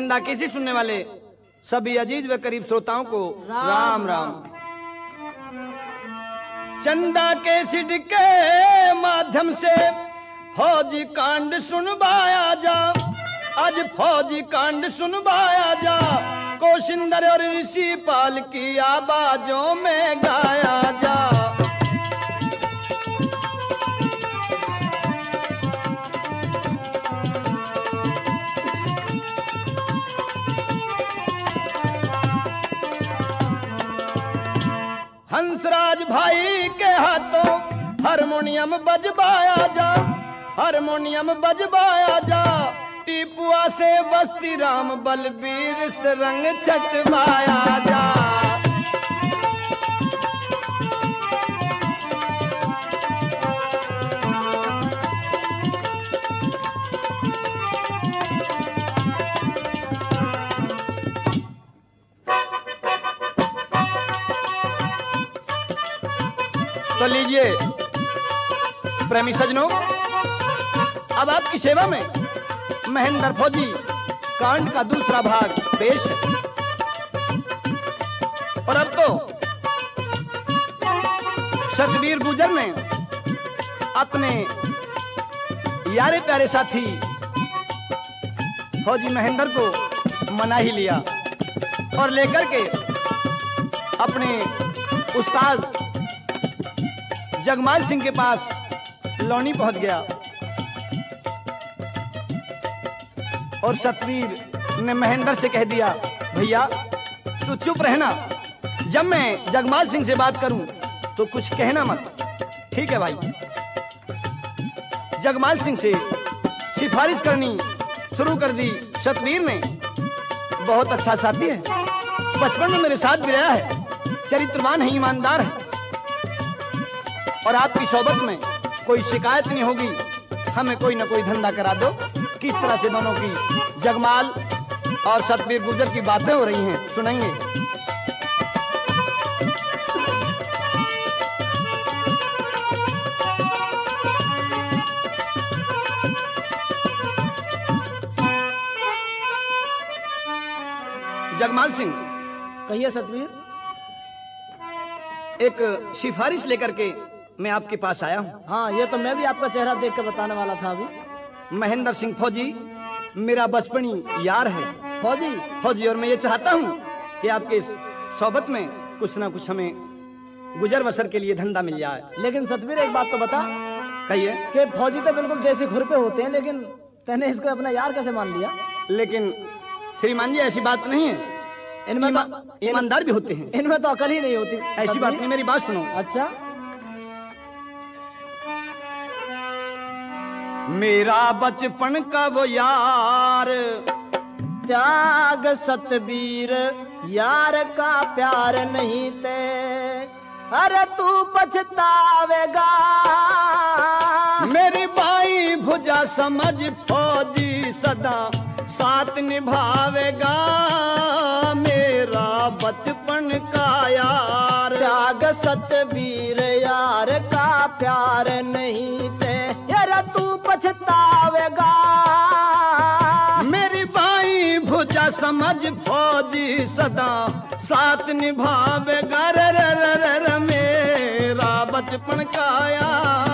धंधा किसी सुनने वाले सभी अजीज व करीब श्रोताओं को राम राम। चंदा के सिड के माध्यम से फौजी कांड सुनवाया जा, आज फौजी कांड सुनवाया जा, कोशिंदर और ऋषि पाल की आवाजों में गाया जा। हंसराज भाई के हाथों हारमोनियम बजवाया जा, हारमोनियम बजवाया जा, टीपुआ से बस्ती राम बलबीर से रंग छटवाया जा। तो लीजिए प्रेमी सजनों, अब आपकी सेवा में महेंद्र फौजी कांड का दूसरा भाग पेश है। और अब तो सतबीर गुजर ने अपने यारे प्यारे साथी फौजी महेंद्र को मना ही लिया और लेकर के अपने उस्ताद जगमाल सिंह के पास लौनी पहुंच गया। और सतवीर ने महेंद्र से कह दिया, भैया तू चुप रहना, जब मैं जगमाल सिंह से बात करूं तो कुछ कहना मत। ठीक है भाई। जगमाल सिंह से सिफारिश करनी शुरू कर दी सतवीर ने। बहुत अच्छा साथी है, बचपन में मेरे साथ भी रहा है, चरित्रवान है, ईमानदार है, और आपकी सोबत में कोई शिकायत नहीं होगी। हमें कोई ना कोई धंधा करा दो। किस तरह से दोनों की, जगमाल और सतबीर गुर्जर की बातें हो रही हैं, सुनेंगे। जगमाल सिंह, कहिए सतबीर, एक सिफारिश लेकर के मैं आपके पास आया हूँ। हाँ, ये तो मैं भी आपका चेहरा देख कर बताने वाला था। अभी महेंद्र सिंह फौजी मेरा बचपनी यार है फौजी, और मैं ये चाहता हूँ कि आपके इस सोबत में कुछ ना कुछ हमें गुजर बसर के लिए धंधा मिल जाए। लेकिन सतबीर एक बात तो बता। कहिए। कि फौजी तो बिल्कुल देसी खुरपे होते हैं, लेकिन तूने इसको अपना यार कैसे मान लिया? लेकिन श्रीमान जी ऐसी बात नहीं है, ईमानदार भी होते हैं, इनमें तो अकल ही नहीं होती। ऐसी बात नहीं, मेरी बात सुनो। अच्छा। मेरा बचपन का वो यार, त्याग सतबीर यार का प्यार नहीं ते, अरे तू पछतावेगा। मेरी बाई भुजा समझ फौजी सदा साथ निभावेगा। मेरा बचपन का यार, त्याग सतबीर यार का प्यार नहीं ते, अरे तू पछतावेगा। मेरी बाई भुजा समझ फौजी सदा साथ निभावेगा। र मेरा बचपन का यार।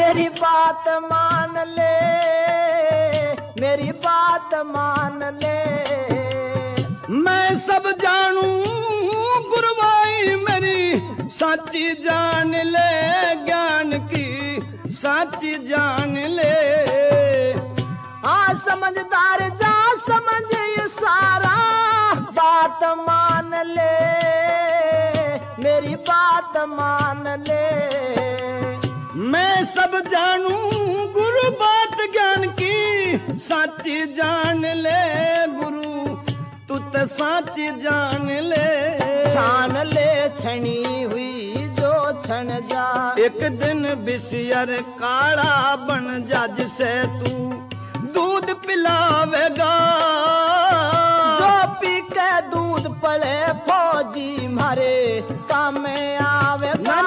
मेरी बात मान ले, मैं सब जानू गुरुवाई मेरी साची जान ले, ज्ञान की साची जान ले। आ समझदार जा समझ ये सारा, बात मान ले, मेरी बात मान ले। मैं सब जानू गुरु बात ज्ञान की, साची जान ले गुरु तू तो साची जान ले। छान ले छणी हुई जो छन जा, एक दिन बिसियर काला बन जा जिसे तू दूध पिलावेगा। जो पी के दूध पले फौजी मारे काम में आवेगा।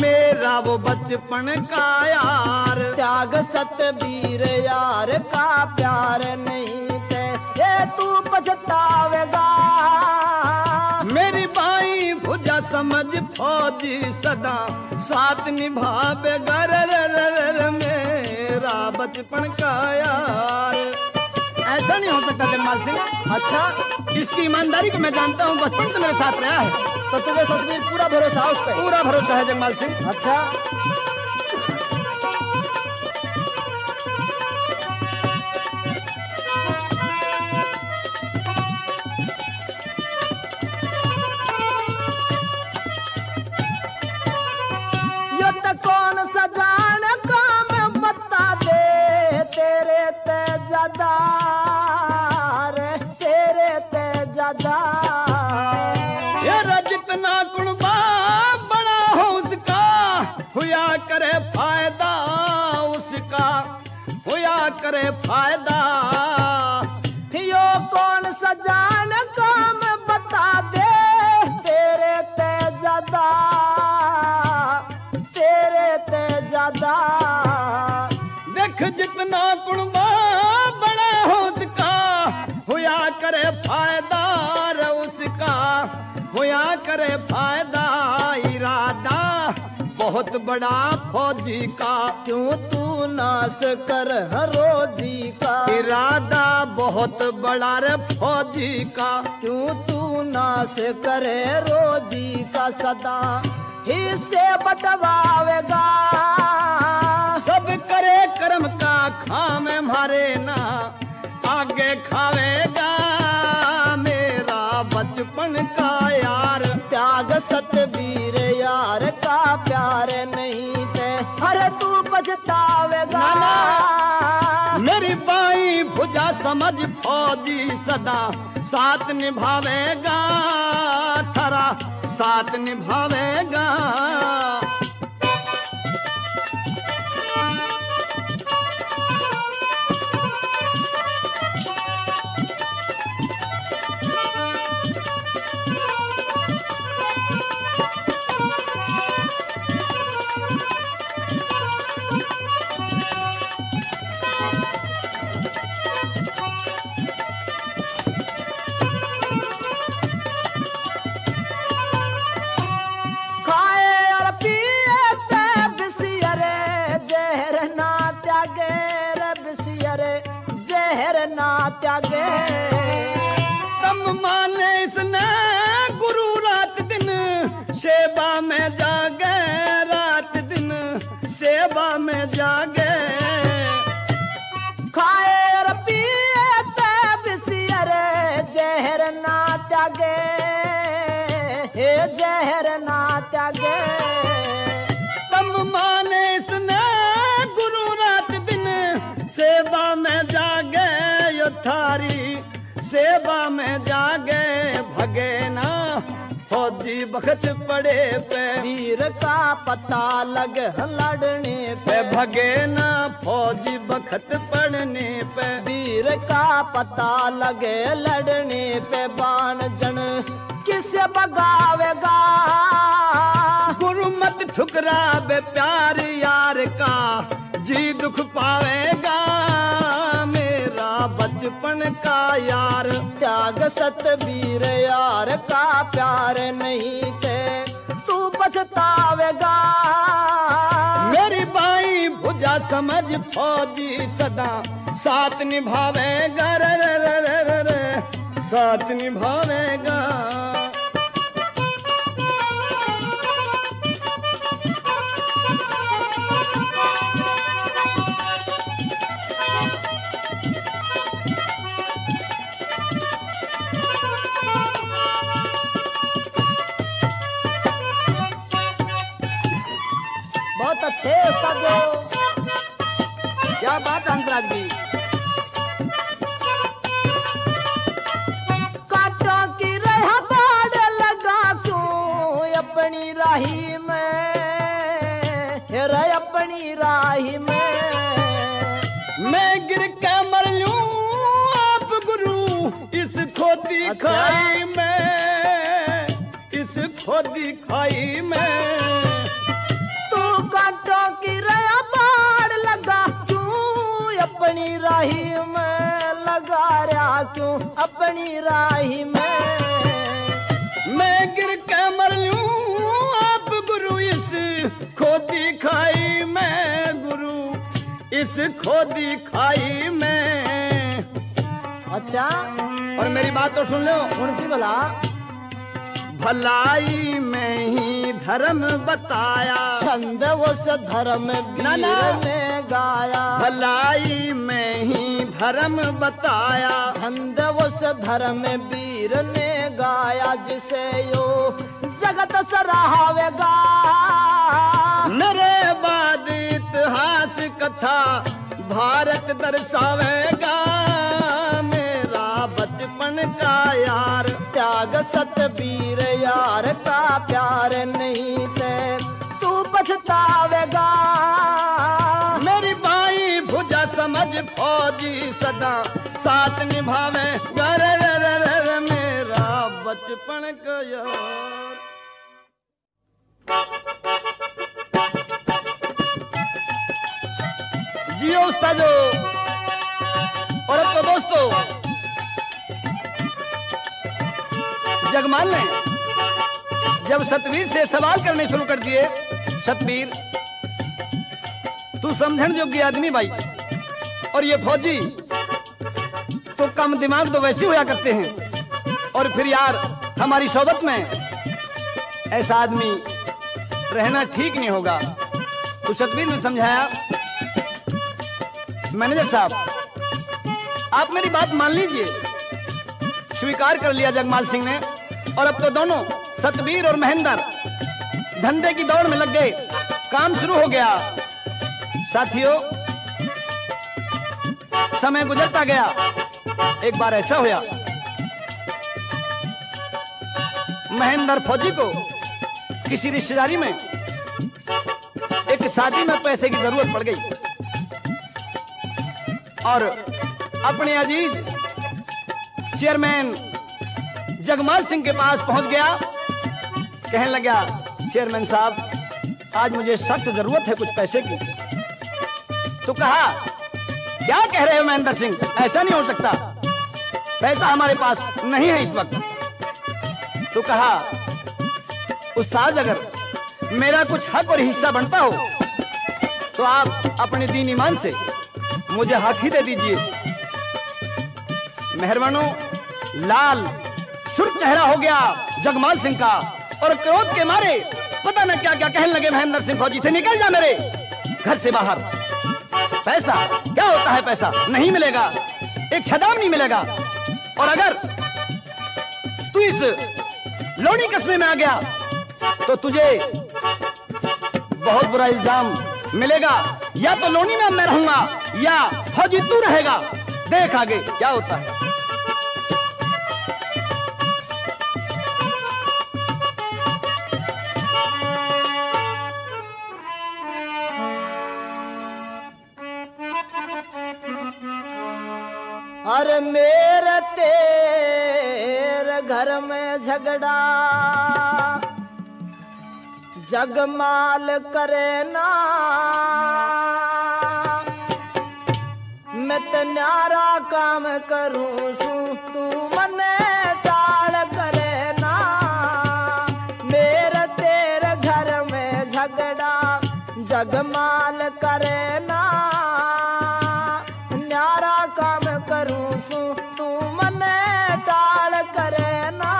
मेरा वो बचपन का यार त्याग सतबीर यार का प्यार नहीं थे ये तू पछतावेगा। मेरी बाई भुजा समझ फौजी सदा साथ निभावेगा। मेरा बचपन का यार ऐसा नहीं हो सकता जनमाल सिंह। अच्छा, इसकी ईमानदारी को मैं जानता हूँ, बचपन से मेरे साथ रहा है तो तुझे सतबीर पूरा भरोसा उस पे। पूरा भरोसा है जनमाल सिंह। अच्छा, यो तो कौन सजान काम बता दे तेरे ते जदार, तेरे ते जदार। जितना कुणबा बड़ा हो उसका हुआ करे फायदा, उसका हुआ करे फायदा। यो कौन सजान काम बता दे तेरे ते ज्यादा, तेरे ते ज्यादा। देख जितना कुणबा बड़ा हो उसका हुआ करे फायदा, उसका होया करे फायदा। इरादा बहुत बड़ा फौजी का क्यों तू नाश कर रोजी का। इरादा बहुत बड़ा रे फौजी का क्यों तू नाश करे रोजी का। सदा ही से बटवावेगा, सब करे कर्म का खाम मारे ना आगे खावेगा। बचपन का यार त्याग सतबीर यार का प्यार नहीं थे अरे तू पछतावेगा। मेरी बाई भुजा समझ फौजी सदा साथ निभावेगा, थारा साथ निभावेगा। त्यागे तम माने इसने गुरु रात दिन सेवा में जागे, रात दिन सेवा में जागे। खाए और पिए ते बिसियरे जहर ना त्यागे, हे जहर ना त्यागे। तम माने इसने गुरु रात दिन सेवा में जागे, थारी सेवा में जागे। भगे ना फौजी बखत पड़े पे वीर का पता लग लड़ने पे। भगे ना फौजी बखत पड़ने पे वीर का पता लगे लड़ने पे। बाण जन किसे भगावेगा, गुरु मत ठुकरावे प्यार यार का जी दुख पावेगा। बचपन का यार त्याग सतबीर यार का प्यार नहीं थे तू पछतावेगा। मेरी बाई भुजा समझ फौजी सदा साथ निभावेगा, साथ निभावेगा। अच्छे उस्ताद जो, क्या बात है अंतराज जी। अपनी राही में हेरा अपनी राही में मैं गिर के मर लूं आप गुरु इस खोदी खाई में, इस खोदी खाई में तू कांटों की रया बाड़ लगा क्यों अपनी राही में, लगा रहा क्यों अपनी राही में, मैं गिर के मर लूं खोदी खाई में गुरु इस खोदी खाई में। अच्छा और मेरी बात तो सुन लो मुंशी भला, भलाई में ही धर्म बताया छंद उस धर्म वीर ने गाया, भलाई में ही धर्म बताया छंद उस धर्म वीर ने गाया, जिसे यो जगत सराहवेगा नरे बाद इतिहास कथा भारत दर्शावेगा। मेरा बचपन का यार त्याग सतबीर यार का प्यार नहीं से तू पछतावेगा, मेरी भाई भुजा समझ फौजी सदा साथ निभावे गर रर रर मेरा बचपन का यार। जियो उस्तादो। और अब तो दोस्तों जगमाल ने जब सतवीर से सवाल करने शुरू कर दिए, सतवीर तू समझन योग्य आदमी भाई, और ये फौजी तो कम दिमाग तो वैसे होया करते हैं, और फिर यार हमारी सोबत में ऐसा आदमी रहना ठीक नहीं होगा। तो सतवीर ने समझाया, मैनेजर साहब आप मेरी बात मान लीजिए। स्वीकार कर लिया जगमाल सिंह ने, और अब तो दोनों सतवीर और महेंद्र धंधे की दौड़ में लग गए, काम शुरू हो गया। साथियों समय गुजरता गया। एक बार ऐसा होया महेंद्र फौजी को किसी रिश्तेदारी में एक शादी में पैसे की जरूरत पड़ गई, और अपने अजीज चेयरमैन जगमाल सिंह के पास पहुंच गया। कहने लगा, चेयरमैन साहब आज मुझे सख्त जरूरत है कुछ पैसे की। तो कहा, क्या कह रहे हो महेंद्र सिंह, ऐसा नहीं हो सकता, पैसा हमारे पास नहीं है इस वक्त। तो कहा, उस्ताद अगर मेरा कुछ हक और हिस्सा बनता हो तो आप अपने दीन ईमान से मुझे हक ही दे दीजिए। मेहरबानों लाल सुर्ख चेहरा हो गया जगमाल सिंह का, और क्रोध के मारे पता न क्या क्या कहने लगे महेंद्र सिंह फौजी से, निकल जा मेरे घर से बाहर, पैसा क्या होता है, पैसा नहीं मिलेगा, एक छदाम नहीं मिलेगा, और अगर तू इस लोनी कस्बे में आ गया तो तुझे बहुत बुरा इल्जाम मिलेगा, या तो लोनी में मैं रहूंगा या फौजी तू रहेगा, देख आगे क्या होता है। अरे मेरे तेरे घर में झगड़ा जगमाल करे ना, मैं तो न्यारा काम करूं सू तू मने टाल करे ना। मेरे तेरे घर में झगड़ा जगमाल करे ना, न्यारा काम करूं सू तू मने टाल करे ना।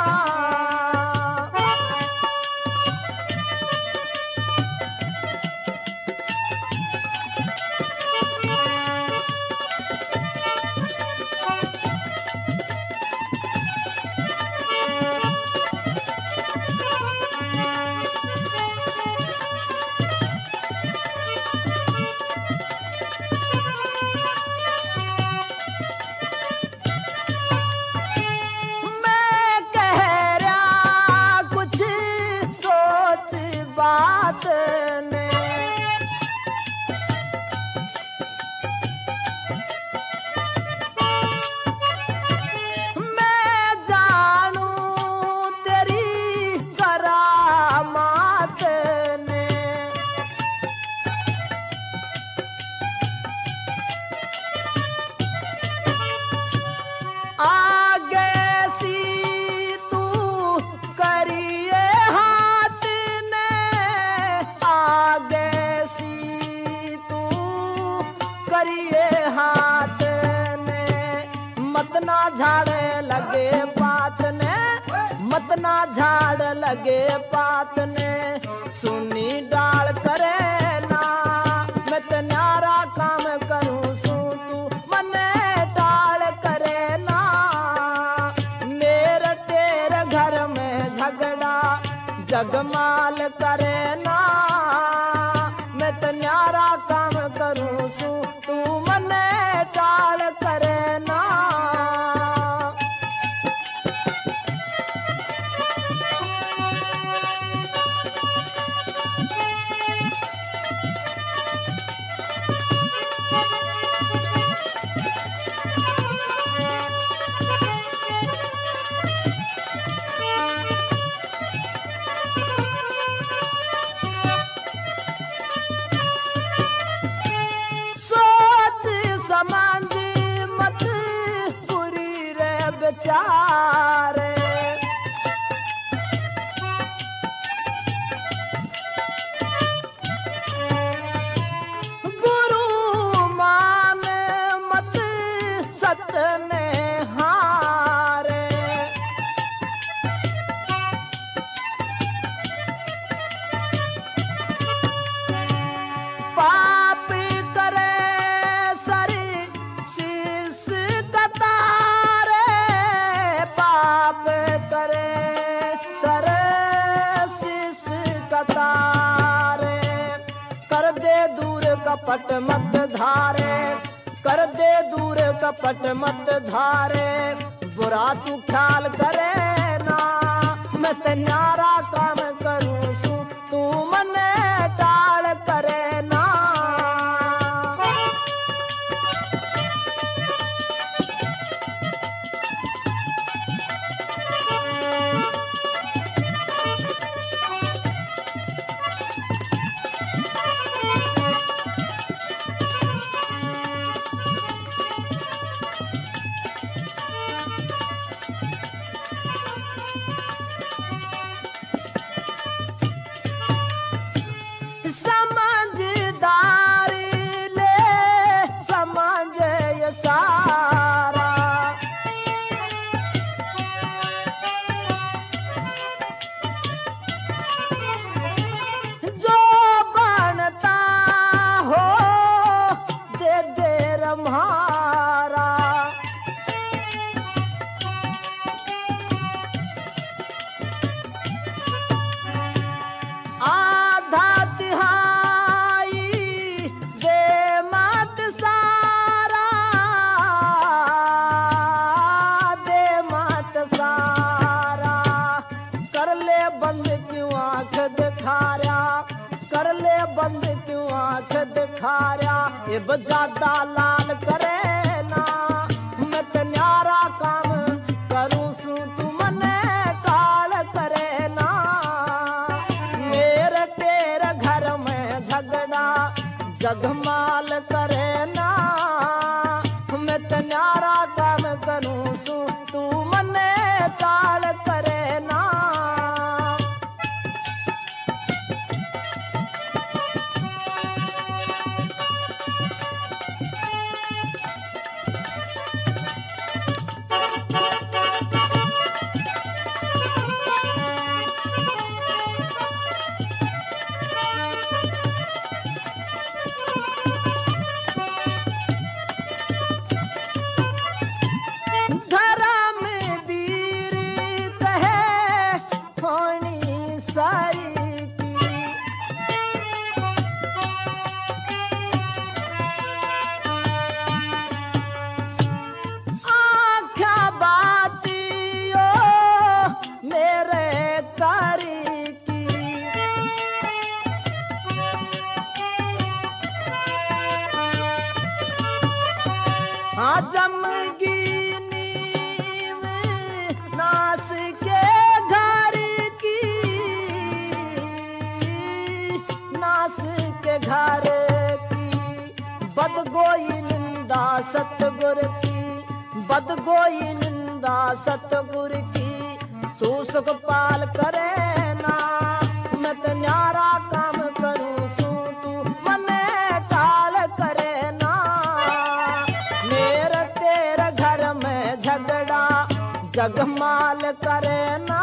करिए हाथ ने, मतना झाड़े लगे पात ने, मतना झाड़ लगे पात ने, सुनी डाल करे ना मैं तन्यारा काम करूं सू तू मने डाल करे ना। मेरे तेरे घर में झगड़ा जगमाल करे ना, मैं तन्यारा काम करूं सू तू मने डाल करे ना। गुरु मान मत सतने हारे, पाप करे सरी शीस कतारे, पाप करे सर शीस कतारे, कर दे दूर कपट मत धारे, कर दे दूर कपट मत धारे, बुरा तू ख्याल करे ना मैं तन्यारा काम करूं सू तू मने टाल करे ना। बंद क्यों आँख दिखाया, इब ज्यादा लाल करे ना मैं तन्यारा काम करूं सू तू मने काल करे ना। मेरे तेरे घर में झगड़ा जगमाल करे ना, मैं तन्यारा काम करूं सू तू मने काल करे ना। जमगीनी में नास के घर की, नास के घर की बदगोई निंदा सतगुर की, बदगोई निंदा सतगुर की, तू सुखपाल करे ना मैं तन्यारा काम करूं सू तू मने काल करे ना। जगमाल करे ना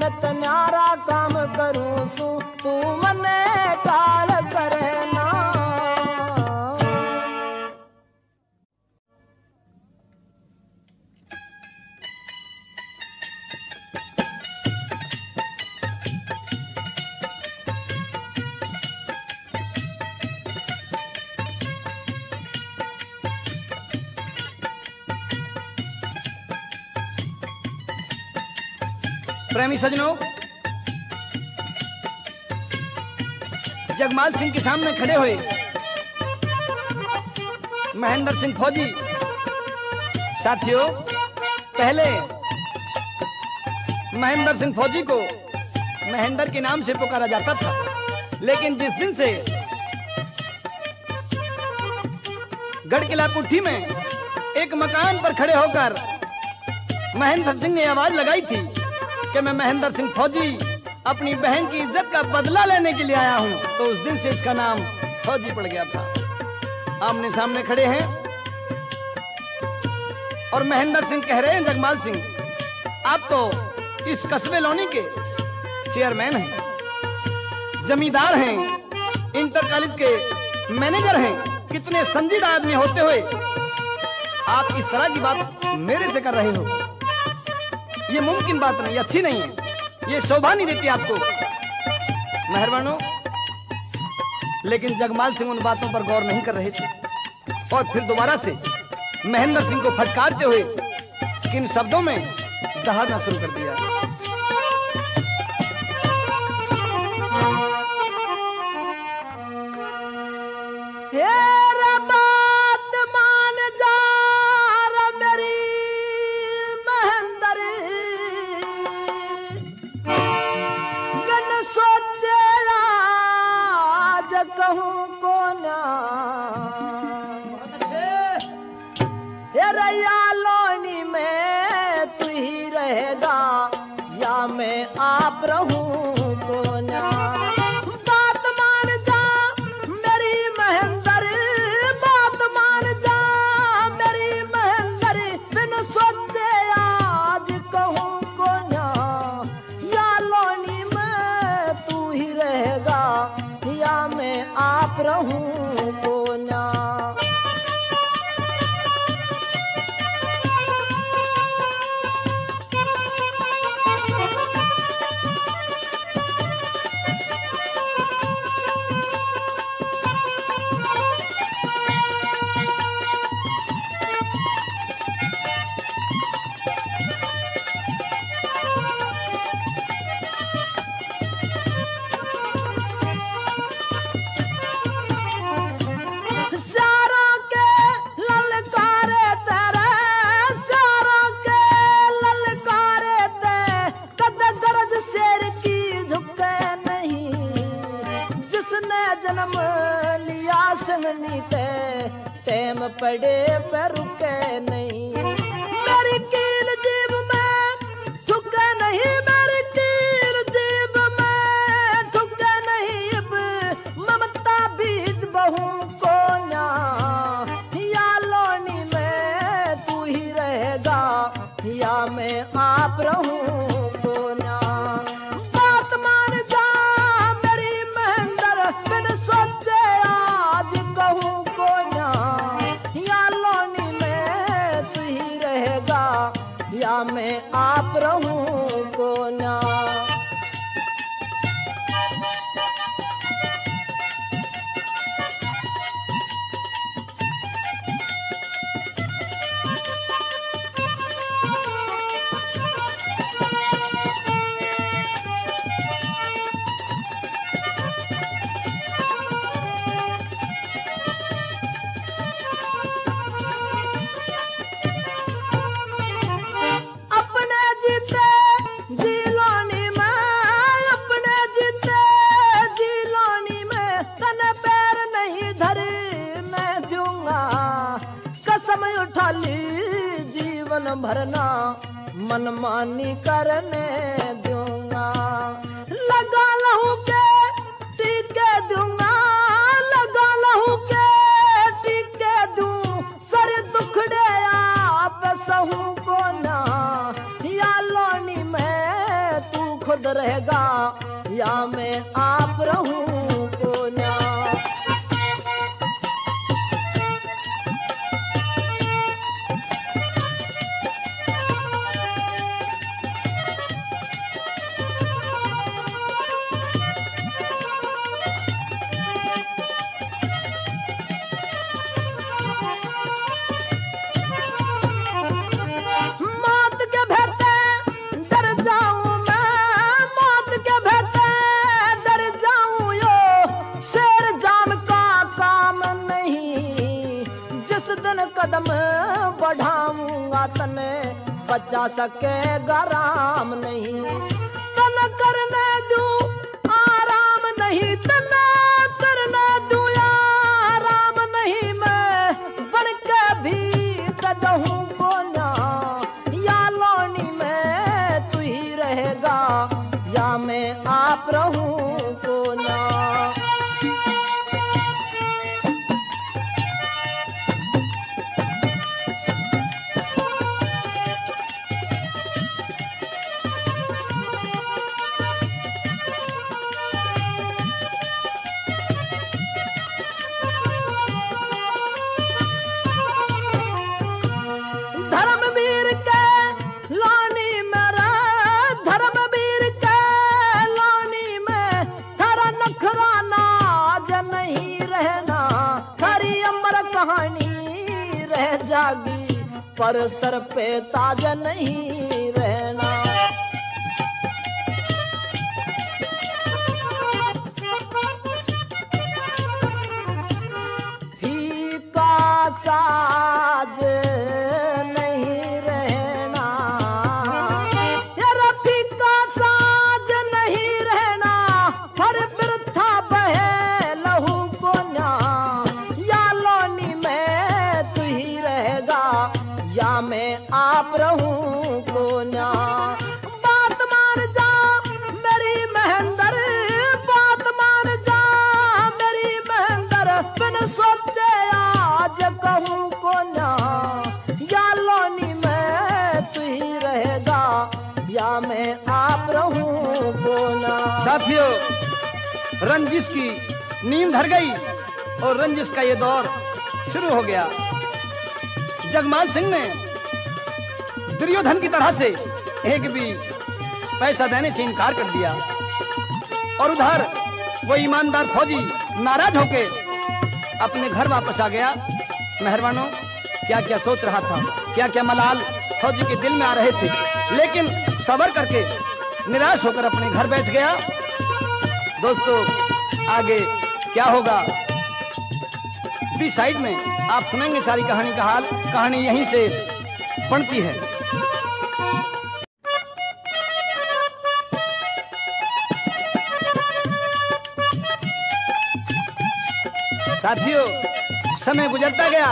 मैं तन्यारा काम करूँ सू तू मने काल करे ना। प्रेमी सजनों, जगमाल सिंह के सामने खड़े हुए महेंद्र सिंह फौजी साथियों, पहले महेंद्र सिंह फौजी को महेंद्र के नाम से पुकारा जाता था, लेकिन जिस दिन से गढ़किला कुठी में एक मकान पर खड़े होकर महेंद्र सिंह ने आवाज लगाई थी कि मैं महेंद्र सिंह फौजी अपनी बहन की इज्जत का बदला लेने के लिए आया हूं, तो उस दिन से इसका नाम फौजी पड़ गया था। आमने सामने खड़े हैं और महेंद्र सिंह कह रहे हैं जगमाल सिंह आप तो इस कस्बे लोनी के चेयरमैन हैं, जमींदार हैं, इंटर कॉलेज के मैनेजर हैं, कितने संजीदा आदमी होते हुए आप इस तरह की बात मेरे से कर रहे हो, ये मुमकिन बात नहीं, अच्छी नहीं है, ये शोभा नहीं देती आपको मेहरबानों। लेकिन जगमाल सिंह उन बातों पर गौर नहीं कर रहे थे और फिर दोबारा से महेंद्र सिंह को फटकारते हुए किन शब्दों में दहाड़ना शुरू कर दिया। रहेगा या मैं आप रहूं कोना। कदम बढ़ाऊंगा तने बचा सकेगा राम नहीं, तन करने दू आराम नहीं, तन करने दू आराम नहीं, मैं बन के भी कहूँ को ना, या लोनी में तू ही रहेगा या मैं आप रहूं को ना। पर सर पे ताज नहीं रहना, फीका साज नहीं रहना, यार फीका साज नहीं रहना, हर वृथा बहे लहू को ना, या लोनी में तू ही रहेगा या मैं आप रहूं को ना। बात मान जा मेरी महेंद्र, बात मान जा मेरी महेंद्र, बिन सोचे आज कहूं को ना, या लोनी में तू ही रहेगा या मैं आप रहूं को ना। साथियों, रंजिश की नींद धर गई और रंजिश का ये दौर शुरू हो गया। जगमान सिंह ने दुर्योधन की तरह से एक भी पैसा देने से इनकार कर दिया और उधर वो ईमानदार फौजी नाराज होके अपने घर वापस आ गया। मेहरबानों, क्या क्या सोच रहा था, क्या क्या मलाल फौजी के दिल में आ रहे थे, लेकिन सब्र करके निराश होकर अपने घर बैठ गया। दोस्तों, आगे क्या होगा साइड में आप सुनेंगे सारी कहानी का हाल। कहानी यहीं से बनती है। साथियों, समय गुजरता गया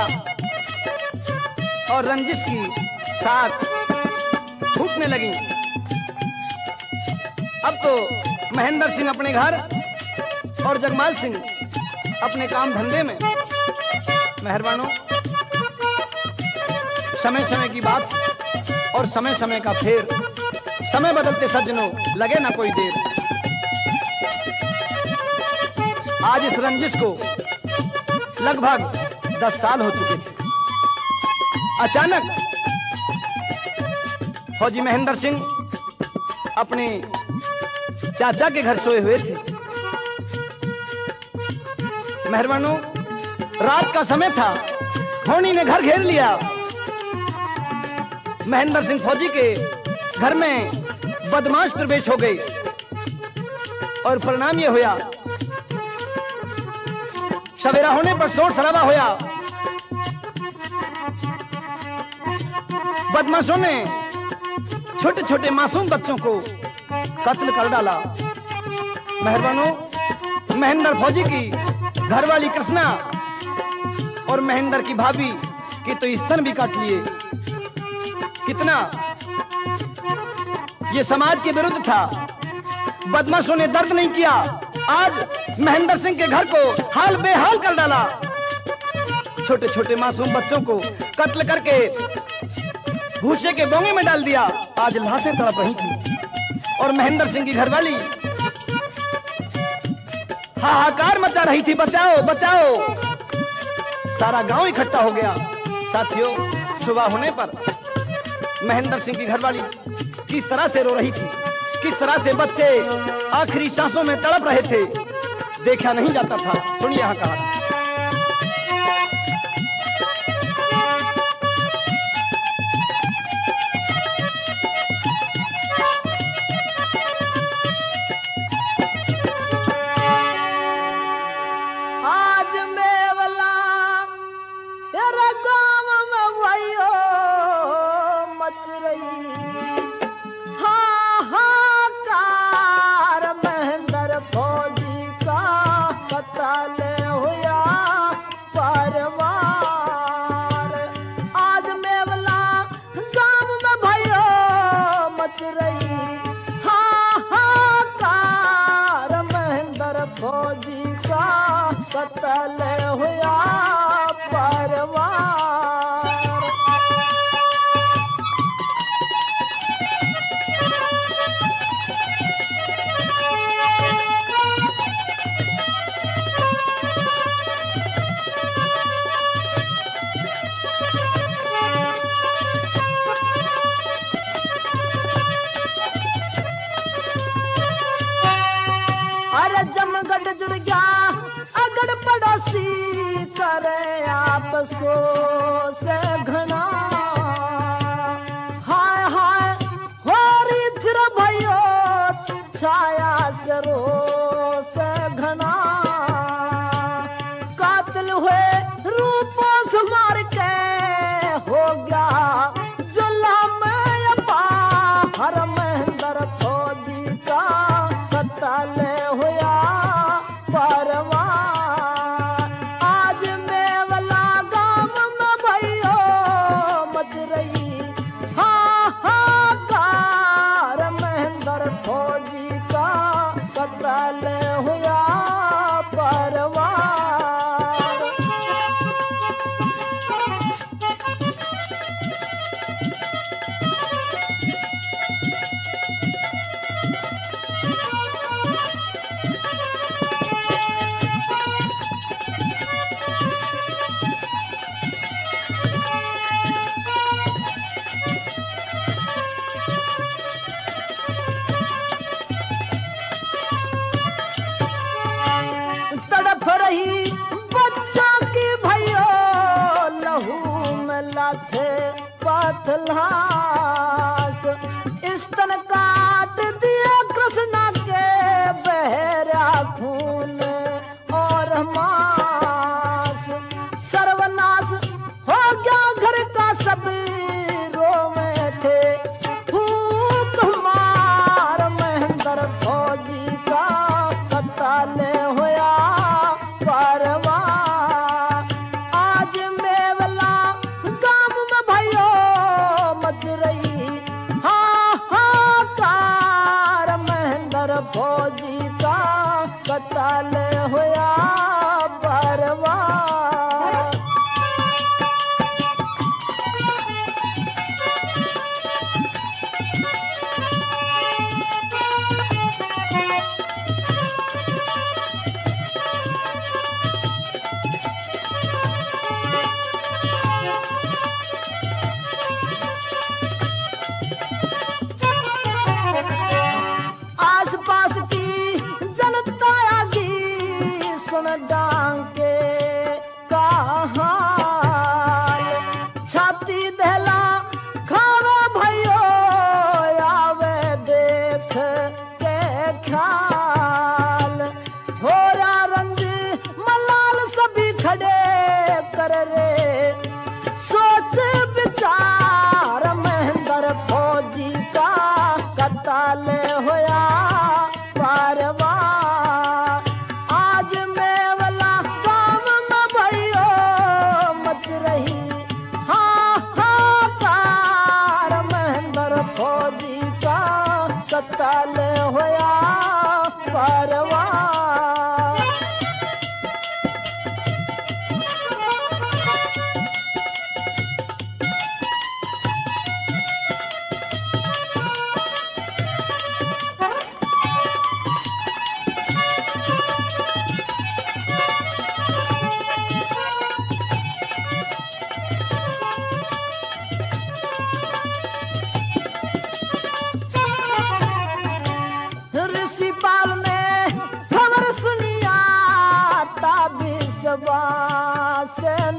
और रंजिश की साथ फूटने लगी। अब तो महेंद्र सिंह अपने घर और जगमाल सिंह अपने काम धंधे में। मेहरबानों, समय समय की बात और समय समय का फेर, समय बदलते सज्जनों लगे ना कोई देर। आज इस रंजिश को लगभग 10 साल हो चुके थे। अचानक फौजी महेंद्र सिंह अपने चाचा के घर सोए हुए थे। मेहरबानों, रात का समय था, होनी ने घर घेर लिया। महेंद्र सिंह फौजी के घर में बदमाश प्रवेश हो गई और परिणाम यह हुआ, सवेरा होने पर शोर शराबा हुआ। बदमाशों ने छोटे छोटे मासूम बच्चों को कत्ल कर डाला। मेहरबानों, महेंद्र फौजी की घरवाली कृष्णा और महेंद्र की भाभी के तो स्तन भी काट लिए। कितना ये समाज के विरुद्ध था। बदमाशों ने दर्द नहीं किया, आज महेंद्र सिंह के घर को हाल बेहाल कर डाला। छोटे छोटे मासूम बच्चों को कत्ल करके भूसे के बोंगे में डाल दिया। आज लाशें तड़प रही थी। और महेंद्र सिंह की घरवाली हाहाकार मचा रही थी, बचाओ बचाओ। सारा गांव इकट्ठा हो गया। साथियों, सुबह होने पर महेंद्र सिंह की घरवाली किस तरह से रो रही थी, किस तरह से बच्चे आखिरी सांसों में तड़प रहे थे, देखा नहीं जाता था। सुनिए यहाँ कहा,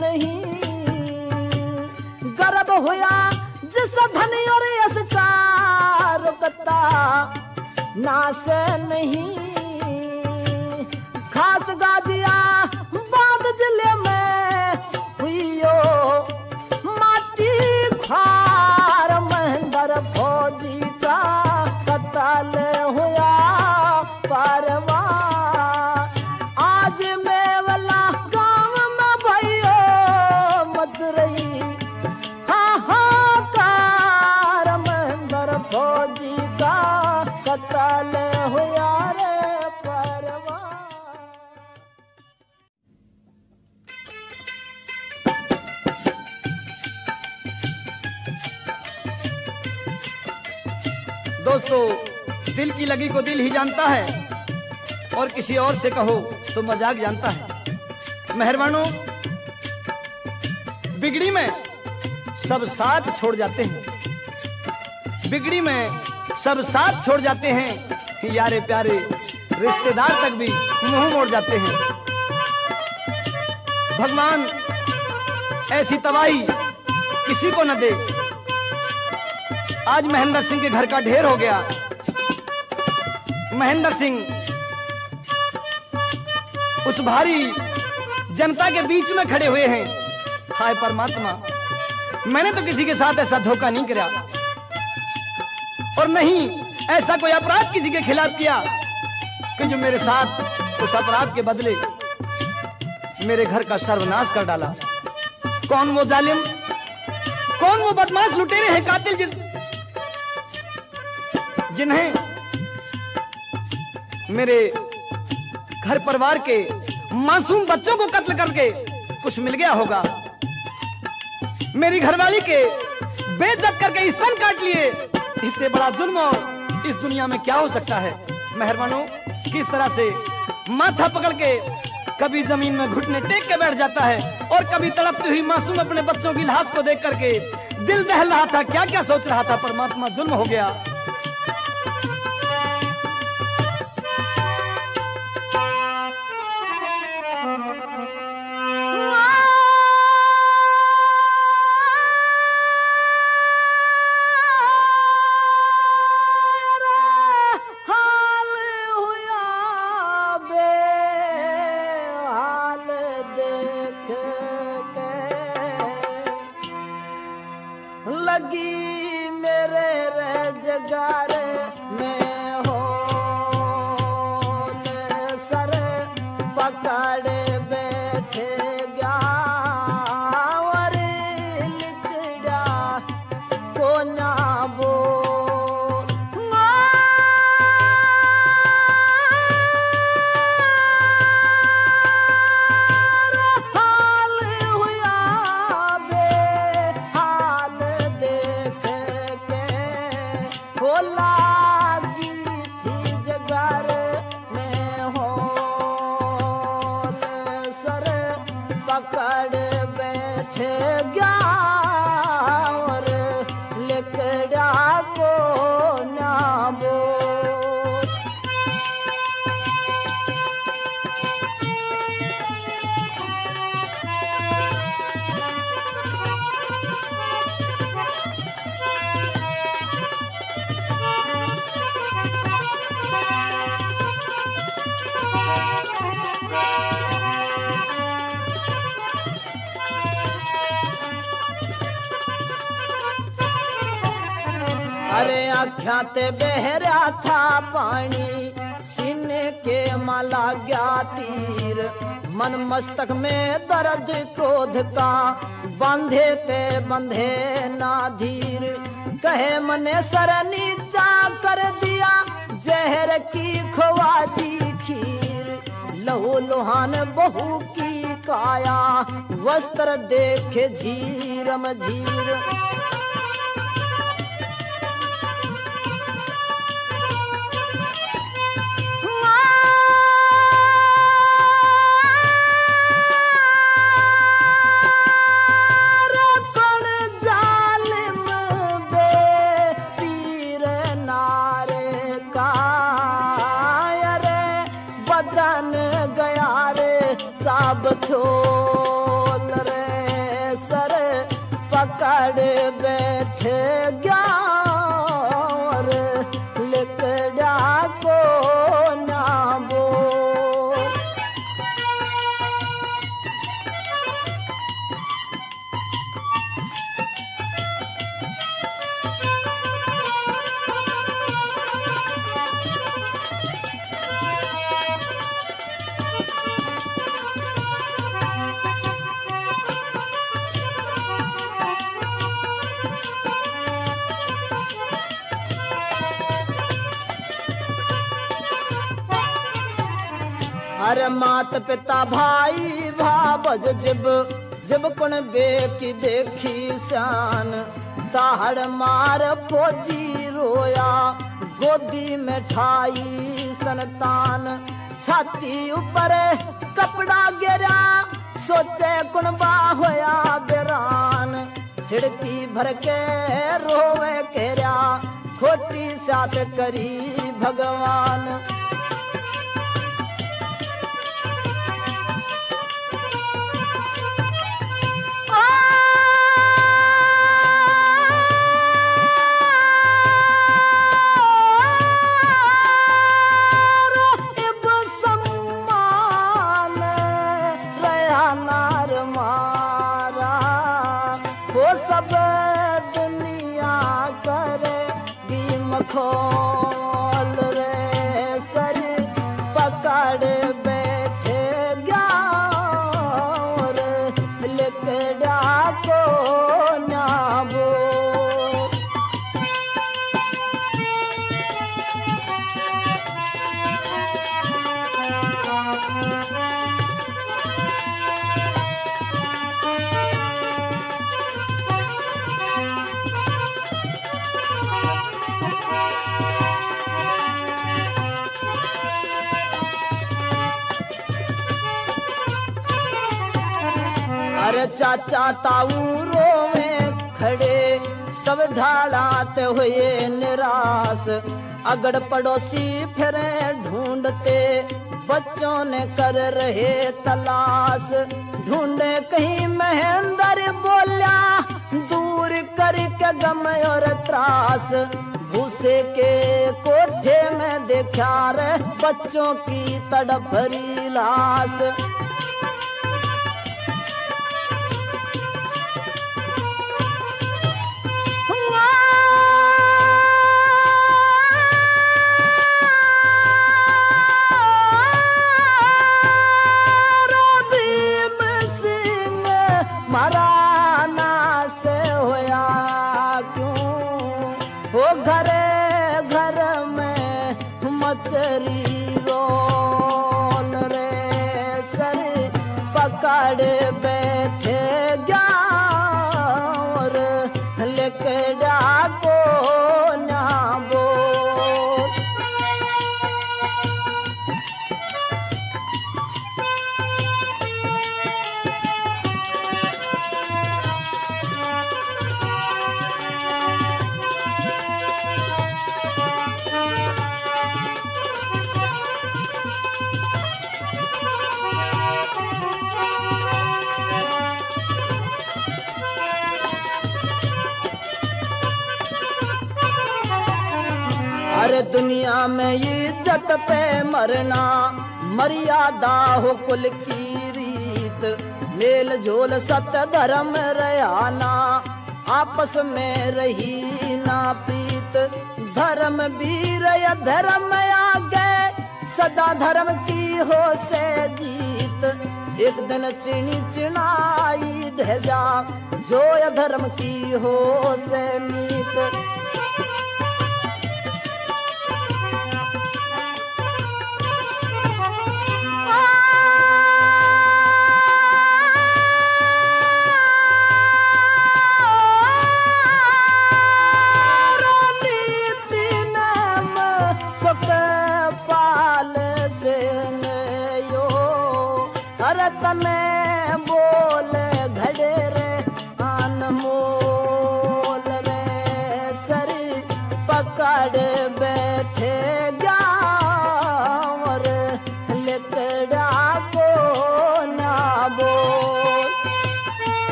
नहीं गर्व होया जिस धनी और यसका रुकता नास नहीं। खास गाजिया बाद जिले में हुई माटी खार महेंद्र फौजी का कत्ल हुआ परवा। आज मेवला गांव में भयो मच रही हाहाकार महेंद्र फौजी का कत्ल हुआ रे परवा। दोस्तों, दिल की लगी को दिल ही जानता है और किसी और से कहो तो मजाक जानता है। मेहरबानों, बिगड़ी में सब साथ छोड़ जाते हैं, बिगड़ी में सब साथ छोड़ जाते हैं, यारे प्यारे रिश्तेदार तक भी मुंह मोड़ जाते हैं। भगवान ऐसी तबाही किसी को न दे। आज महेंद्र सिंह के घर का ढेर हो गया। महेंद्र सिंह उस भारी जनता के बीच में खड़े हुए हैं। हाय परमात्मा, मैंने तो किसी के साथ ऐसा धोखा नहीं किया और नहीं ऐसा कोई अपराध किसी के खिलाफ किया कि जो मेरे साथ उस अपराध के बदले मेरे घर का सर्वनाश कर डाला। कौन वो जालिम, कौन वो बदमाश लुटेरे हैं, कातिल जिन्हें मेरे घर परिवार के मासूम बच्चों को कत्ल करके कुछ मिल गया होगा। मेरी घरवाली के बेइज्जत करके स्तन काट लिए, इससे बड़ा जुल्म और इस दुनिया में क्या हो सकता है। मेहरबानों, किस तरह से माथा पकड़ के कभी जमीन में घुटने टेक के बैठ जाता है और कभी तड़पती हुई मासूम अपने बच्चों की लाश को देख करके दिल दहल रहा था, क्या क्या सोच रहा था। परमात्मा, जुल्म हो गया। लगी मेरे रजगारे में हो सर पकड़े बैठे ग्यावर लिखड़ा को ना बो ख्याते बहरा था पानी सीने के माला गया तीर। मन मस्तक में दर्द क्रोध का बंधे ते बंधे नाधीर। कहे मने सरनी जा कर दिया जहर की खुवाती खीर। लहू लुहान बहू की काया वस्त्र देखे झीरम झीर। गया रे साब छोड़ रे लड़े बैठे ग्यार लकड़ा को ना बो अरे मात पिता भाई भावज जिब जिब कुण बेकी देखी शान ताहड़ मार फौजी रोया गोदी में ठाई संतान छाती ऊपर कपड़ा गिरा सोचे कुणबा होया बेरान खिड़की भर के रोवे केरा खोटी साथ करी भगवान। खोल रे सर पकड़ बैठे ग्यार लकड़ा को ना बो चाचा ताऊ रोवे खड़े सब ढाड़ाते हुए निराश अगड़ पड़ोसी फिरे ढूंढते बच्चों ने कर रहे तलाश ढूंढे कहीं महेंद्र बोला दूर करके गम और त्रास भूसे के कोठे में देखा रे बच्चों की तड़प भरी लाश। रोन रे सर पकड़ बैठे ग्यार लकड़ा को ना बो दुनिया में इज्जत पे मरना मर्यादा हो कुल की रीत मेल झोल सत्य धर्म रयाना आपस में रही ना प्रीत धर्म वीर या धर्म आगे सदा धर्म की हो से जीत एक दिन चिणी चिणाई ढजा जो धर्म की हो से मीत। बोल घड़े रे अनमोल रे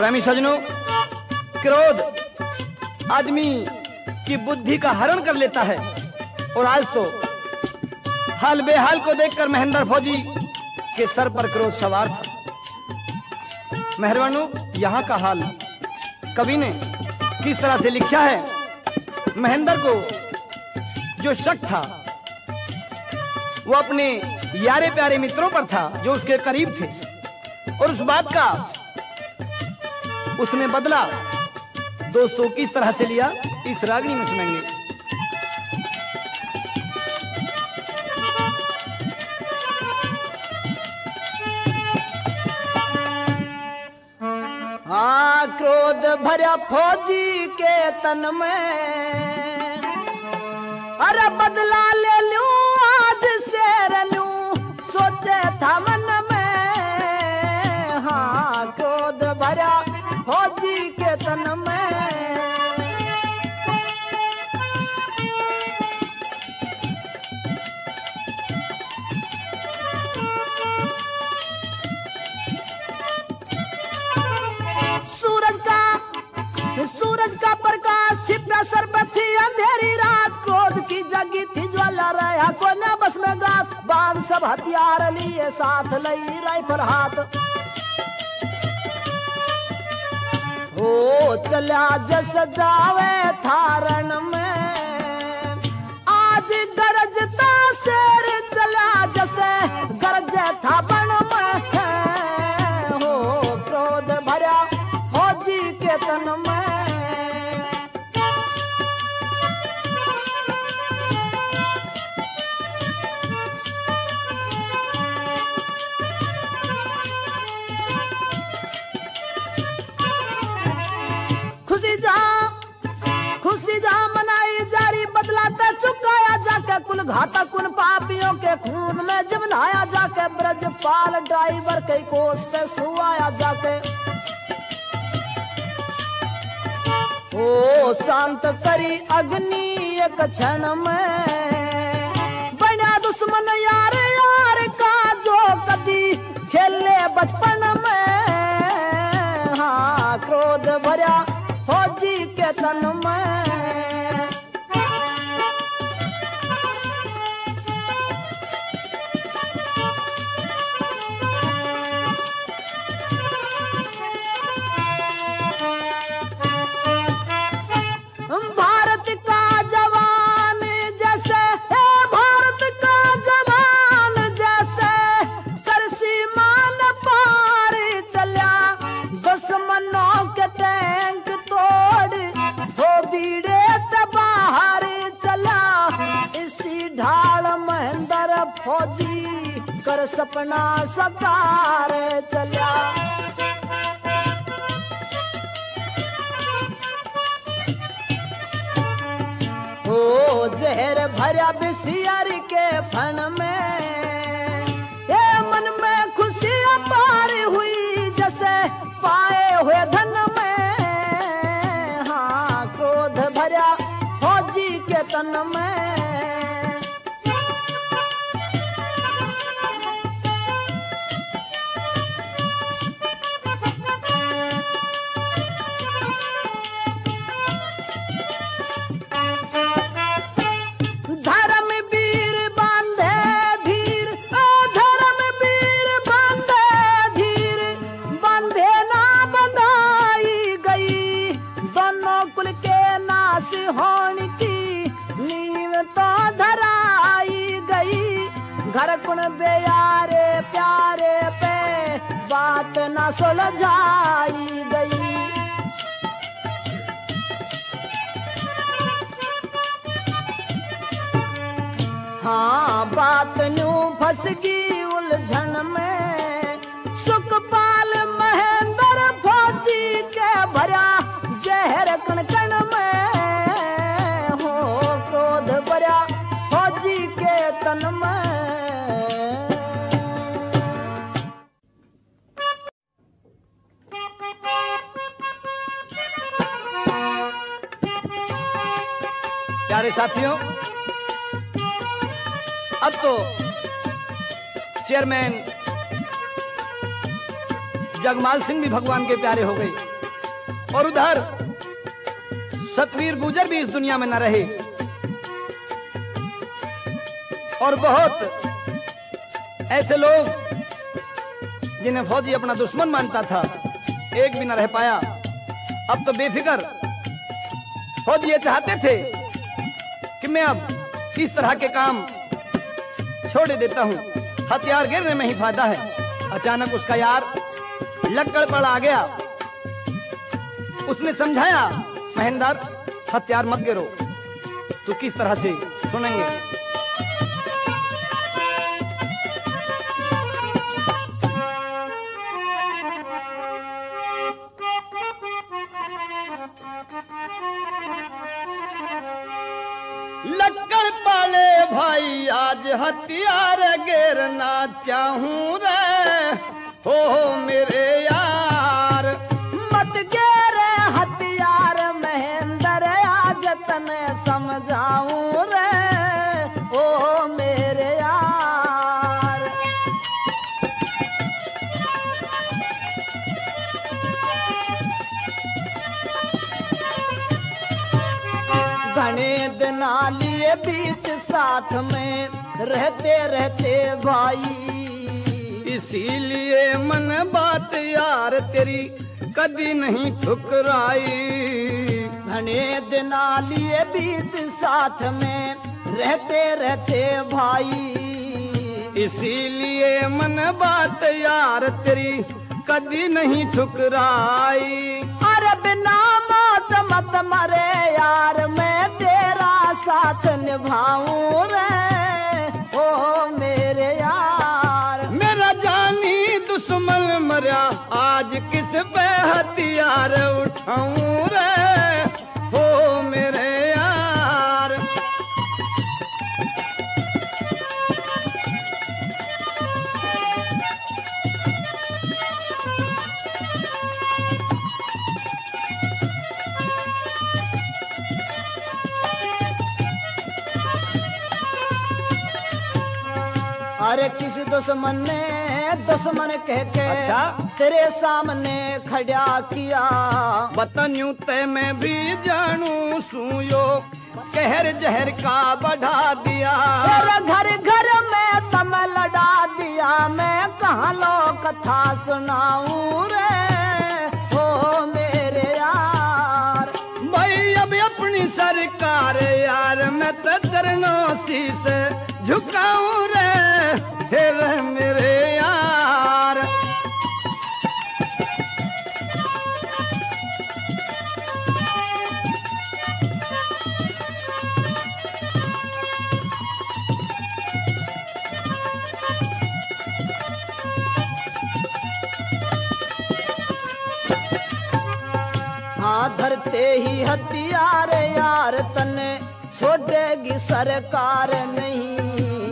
प्रेमी सजनों, क्रोध आदमी की बुद्धि का हरण कर लेता है और आज तो हाल बेहाल को देखकर महेंद्र फौजी के सर पर क्रोध सवार था। मेहरबानों, यहाँ का हाल कवि ने किस तरह से लिखा है। महेंद्र को जो शक था वो अपने यारे प्यारे मित्रों पर था जो उसके करीब थे, और उस बात का उसने बदला दोस्तों किस तरह से लिया, इस रागनी में सुनेंगे। हाँ, क्रोध भरा फौजी के तन में, अरे बदला ले लूं आज से रनूं, सोचे था मन में। हाँ, क्रोध भरा फौजी के तन में, सूरज का प्रकाश छिपा सर पर थी अंधेरी रात, क्रोध की जगी थी ज्वाला, रहा को न बस में गात, बाण सब हथियार लिए साथ लई राइफल हाथ। ओ चला जस जावे थारण में, आज गरजता शेर चला जसे गरजे था बन में। हो क्रोध भरा फौजी के तन में, चुकाया जाके कुल घाटा कुल पापियों के खून में जब नहाया जाके, ब्रजपाल ड्राइवर के कोस पे सुआया जाके। ओ शांत करी अग्नि एक क्षण में, बना दुश्मन यार यार का जो कभी खेले बचपन में। हाँ, क्रोध भरा फौजी के तन में, कर सपना सकार चला। ओ जहर भरा बिसियर के फन में, ये मन में खुशियां पार हुई जैसे पाए हुए धन में। हाँ, क्रोध भरा फौजी के तन में, बात ना सुलझाई गई। हाँ, बात न्यू फंस गई उलझन में, सुखपाल महेंद्र फौजी के भरा जहर कण कण में। हो क्रोध भरा फौजी के तन में, प्यारे साथियों, अब तो चेयरमैन जगमाल सिंह भी भगवान के प्यारे हो गए और उधर सतवीर गुजर भी इस दुनिया में न रहे और बहुत ऐसे लोग जिन्हें फौजी अपना दुश्मन मानता था एक भी न रह पाया। अब तो बेफिकर फौजी ये चाहते थे कि मैं अब इस तरह के काम छोड़ देता हूँ, हथियार गिरने में ही फायदा है। अचानक उसका यार लक्कड़ पड़ आ गया, उसने समझाया महेंद्र हथियार मत गिरो। तो किस तरह से सुनेंगे। लक्कड़ पाले भाई आज हथियार गिरना चाहूं रे हो मेरे यार, मत गिरे हथियार महेंद्र आज तने समझाऊं रे हो मेरे यार। घने दिना लिए बीत साथ में रहते रहते भाई, इसीलिए मन बात यार तेरी कभी नहीं ठुकराई। घने दिना लिए बीत साथ में रहते रहते भाई, इसीलिए मन बात यार तेरी कभी नहीं ठुकराई। अरे बिना मौत मत मरे यार मैं तेरा साथ निभाऊं रे ओ मेरे यार। मेरा जानी दुश्मन मरा आज किस पे हथियार उठाऊं रे ओ मेरे यार। अरे किसी दुश्मन ने दुश्मन कह के अच्छा? तेरे सामने खड़ा किया, वतन यूं ते मैं भी जानू सुयो कहर जहर का बढ़ा दिया। तेरे घर घर में तम लड़ा दिया मैं कहाँ लोक कथा सुनाऊं रे ओ मेरे यार। भाई अब अपनी सरकार यार मैं तो चरणों शीश झुकाऊं रे फिर मेरे यार। हाँ धरते ही हथियार यार तने छोड़ेगी सरकार नहीं।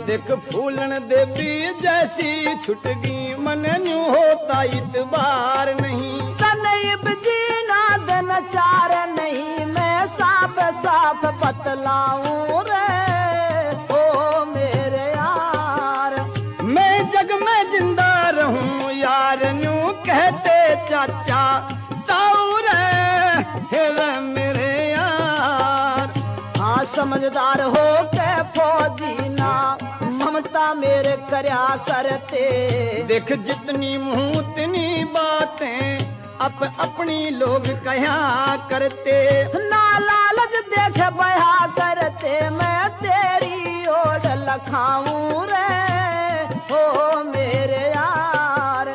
देख फूलन देवी जैसी छुटगी मन न्यू होता इतबार नहीं। तनयब जीना दन चार नहीं मैं साफ साफ बतलाऊं रे ओ मेरे यार। मैं जग में जिंदा रहूं यार न्यू कहते चाचा ताऊ रे मेरे यार। हाँ समझदार हो के फौजी ना ममता मेरे करया करते। देख जितनी मुँह उतनी बातें अब अपनी लोग कया करते। ना लालच देख बया करते मैं तेरी ओर लखाऊं रे हो मेरे यार।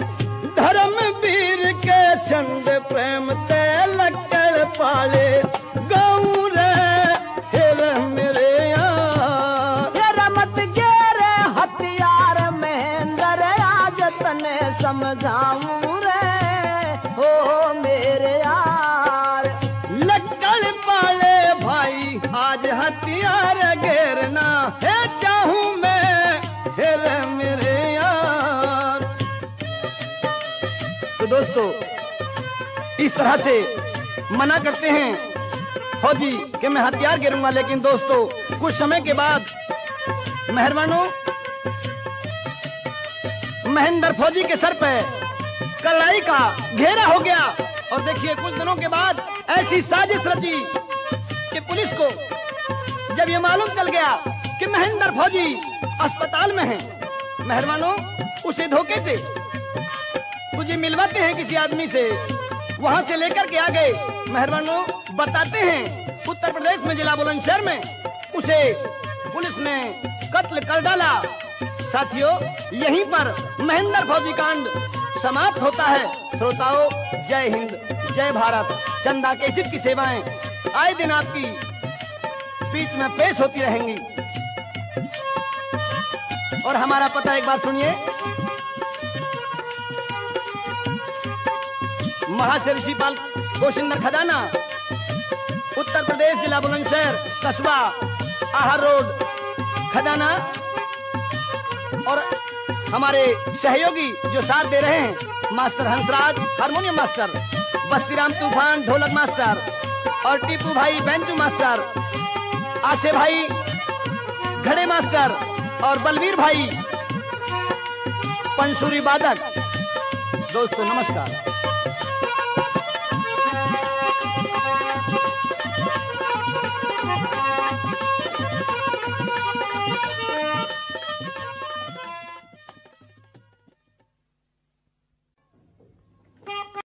धर्म वीर के छंद प्रेम ते लक्कड़ पाले गाऊं रे मेरे यार। मत गेरे हथियार महेंद्र आज तने समझाऊं रे ओ मेरे यार। लक्कड़ पाले भाई आज हथियार गिरना है चाहूं मैं फिर मेरे यार। तो दोस्तों इस तरह से मना करते हैं फौजी कि मैं हथियार गिरूंगा, लेकिन दोस्तों कुछ समय के बाद मेहरबानों महेंद्र फौजी के सर पे कड़ाई का घेरा हो गया और देखिए कुछ दिनों के बाद ऐसी साजिश रची कि पुलिस को जब ये मालूम चल गया कि महेंद्र फौजी अस्पताल में है, मेहरबानों उसे धोखे से तुझे मिलवाते हैं किसी आदमी से, वहां से लेकर के आ गए। मेहरबानों बताते हैं उत्तर प्रदेश में जिला बुलंदशहर में उसे पुलिस ने कत्ल कर डाला। साथियों यहीं पर महेंद्र फौजी कांड समाप्त होता है। श्रोताओं जय हिंद जय भारत। चंदा के हित की सेवाएं आए दिन आपकी बीच में पेश होती रहेंगी और हमारा पता एक बार सुनिए, महाशय ऋषिपाल गोशिंदर खजाना, उत्तर प्रदेश जिला बुलंदशहर, कस्बा आहर रोड खजाना। और हमारे सहयोगी जो साथ दे रहे हैं master Hansraj harmonium master, Bastiram Toofan ढोलक मास्टर और टीपू भाई बेंजू मास्टर, आशे भाई घड़े मास्टर और बलवीर भाई पंसूरी वादक। दोस्तों नमस्कार।